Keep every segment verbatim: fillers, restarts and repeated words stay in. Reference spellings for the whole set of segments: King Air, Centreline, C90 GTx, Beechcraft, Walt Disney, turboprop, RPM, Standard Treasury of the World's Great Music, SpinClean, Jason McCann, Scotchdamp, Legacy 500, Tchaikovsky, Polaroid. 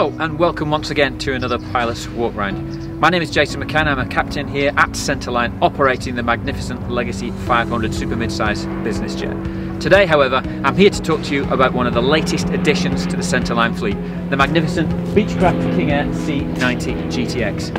Hello and welcome once again to another Pilot's Walk Round. My name is Jason McCann, I'm a captain here at Centreline operating the magnificent Legacy five hundred super mid-size business jet. Today however, I'm here to talk to you about one of the latest additions to the Centreline fleet, the magnificent Beechcraft King Air C ninety G T X.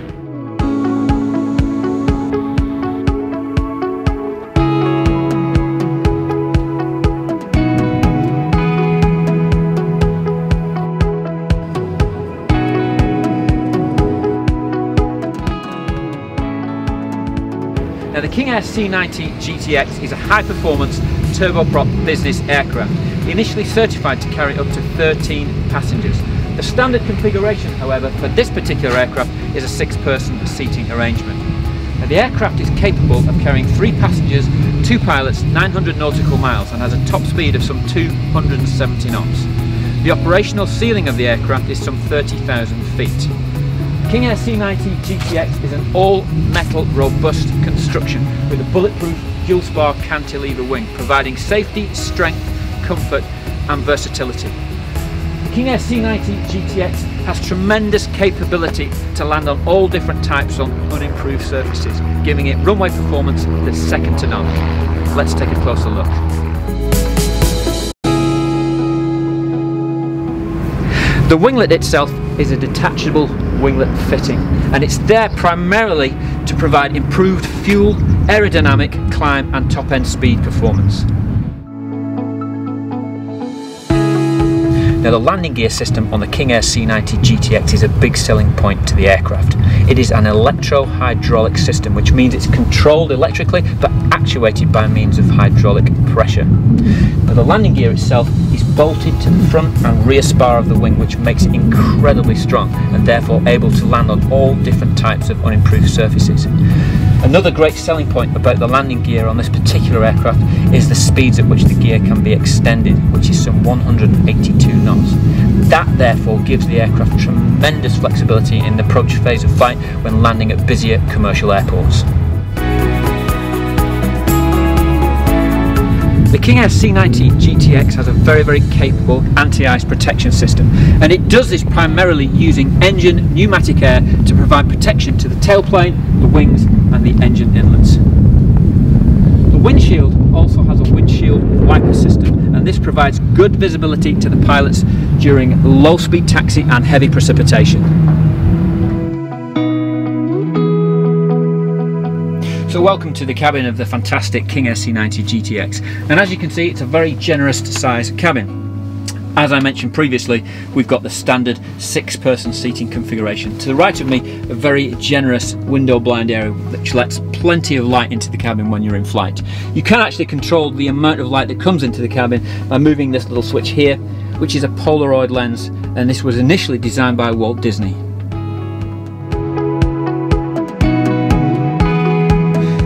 Now the King Air C ninety G T X is a high-performance turboprop business aircraft, initially certified to carry up to thirteen passengers. The standard configuration, however, for this particular aircraft is a six-person seating arrangement. Now the aircraft is capable of carrying three passengers, two pilots, nine hundred nautical miles and has a top speed of some two hundred seventy knots. The operational ceiling of the aircraft is some thirty thousand feet. King Air C ninety G T X is an all-metal robust construction with a bulletproof dual spar cantilever wing, providing safety, strength, comfort and versatility. The King Air C ninety G T X has tremendous capability to land on all different types on unimproved surfaces, giving it runway performance that's second to none. Let's take a closer look. The winglet itself is a detachable winglet fitting and it's there primarily to provide improved fuel, aerodynamic, climb and top end speed performance. Now the landing gear system on the King Air C ninety G T X is a big selling point to the aircraft. It is an electro-hydraulic system, which means it's controlled electrically but actuated by means of hydraulic pressure. But the landing gear itself is bolted to the front and rear spar of the wing, which makes it incredibly strong and therefore able to land on all different types of unimproved surfaces. Another great selling point about the landing gear on this particular aircraft is the speeds at which the gear can be extended, which is some one hundred eighty-two knots. That therefore gives the aircraft tremendous flexibility in the approach phase of flight when landing at busier commercial airports. The King Air C ninety G T X has a very very capable anti-ice protection system, and it does this primarily using engine pneumatic air to provide protection to the tailplane, the wings and the engine inlets. The windshield also has a windshield wiper system, and this provides good visibility to the pilots during low speed taxi and heavy precipitation. So welcome to the cabin of the fantastic King Air C ninety G T X, and as you can see it's a very generous size cabin. As I mentioned previously, we've got the standard six person seating configuration. To the right of me, a very generous window blind area which lets plenty of light into the cabin when you're in flight. You can actually control the amount of light that comes into the cabin by moving this little switch here, which is a Polaroid lens, and this was initially designed by Walt Disney.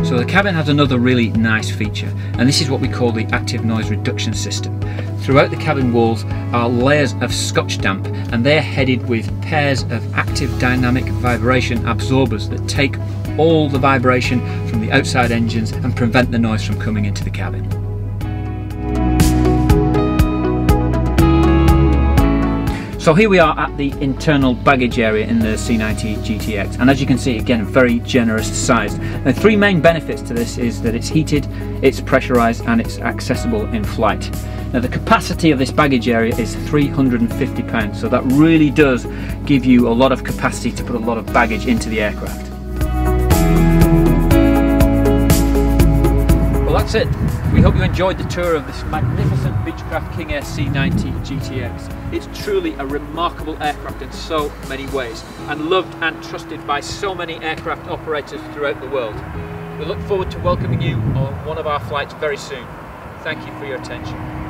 So the cabin has another really nice feature, and this is what we call the active noise reduction system. Throughout the cabin walls are layers of Scotchdamp, and they're headed with pairs of active dynamic vibration absorbers that take all the vibration from the outside engines and prevent the noise from coming into the cabin. So here we are at the internal baggage area in the C ninety G T X, and as you can see, again, very generous sized. The three main benefits to this is that it's heated, it's pressurized and it's accessible in flight. Now the capacity of this baggage area is three hundred fifty pounds, so that really does give you a lot of capacity to put a lot of baggage into the aircraft. Well, that's it. We hope you enjoyed the tour of this magnificent Beechcraft King Air C ninety G T X. It's truly a remarkable aircraft in so many ways, and loved and trusted by so many aircraft operators throughout the world. We look forward to welcoming you on one of our flights very soon. Thank you for your attention.